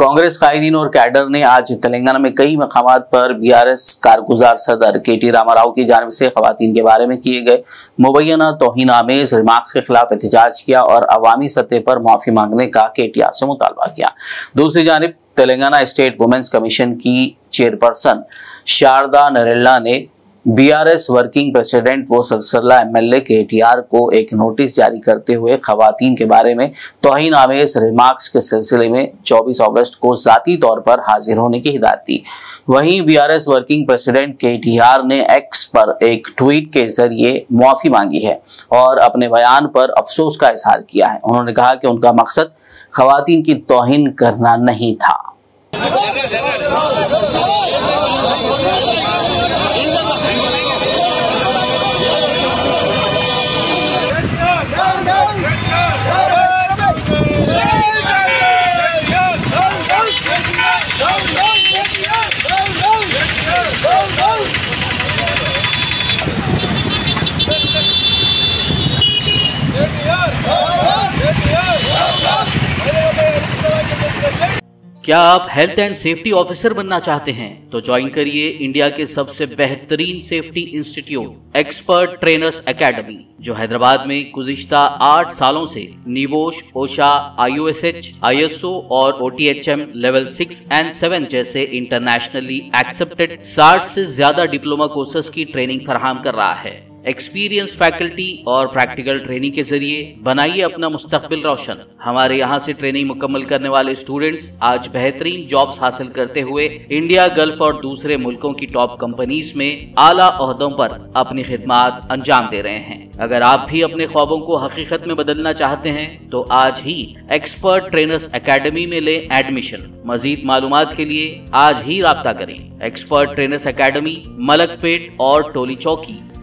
कांग्रेस कायदीन और कैडर ने आज तेलंगाना में कई मकामात पर बीआरएस कारगुजार सदर KT रामाराव की जानिब से खवातीन के बारे में किए गए मुबैना तौहीन आमेज रिमार्क्स के खिलाफ एहतजाज किया और अवामी सतह पर माफी मांगने का KTR से मुतालबा किया। दूसरी जानिब तेलंगाना स्टेट वुमेन्स कमीशन की चेयरपर्सन शारदा नरेल्ला ने बीआरएस वर्किंग प्रेसिडेंट व सरसल्ला MLA KTR को एक नोटिस जारी करते हुए खवातीन के बारे में तौहीन आमेज रिमार्क्स के सिलसिले में 24 अगस्त को जाती तौर पर हाजिर होने की हिदायत दी। वहीं बीआरएस वर्किंग प्रेसिडेंट KTR ने एक्स पर एक ट्वीट के जरिए मुआफी मांगी है और अपने बयान पर अफसोस का इजहार किया है। उन्होंने कहा कि उनका मकसद खवातीन की तौहीन करना नहीं था। क्या आप हेल्थ एंड सेफ्टी ऑफिसर बनना चाहते हैं? तो ज्वाइन करिए इंडिया के सबसे बेहतरीन safety institute expert trainers academy, जो हैदराबाद में गुज़िश्ता 8 सालों से निवोश, ओशा, IOSH, ISO और OTHM लेवल 6 और 7 जैसे इंटरनेशनली एक्सेप्टेड 60 से ज्यादा डिप्लोमा कोर्सेज की ट्रेनिंग फराहम कर रहा है। एक्सपीरियंस फैकल्टी और प्रैक्टिकल ट्रेनिंग के जरिए बनाइए अपना मुस्तकबिल रोशन। हमारे यहाँ से ट्रेनिंग मुकम्मल करने वाले स्टूडेंट्स आज बेहतरीन जॉब्स हासिल करते हुए इंडिया, गल्फ और दूसरे मुल्कों की टॉप कंपनीज में आला ओहदों पर अपनी खिदमात अंजाम दे रहे हैं। अगर आप भी अपने ख्वाबों को हकीकत में बदलना चाहते हैं तो आज ही एक्सपर्ट ट्रेनर्स अकेडमी में ले एडमिशन। मजीद मालूमात के लिए आज ही राब्ता करें। एक्सपर्ट ट्रेनर्स अकेडमी मलकपेट और टोली चौकी।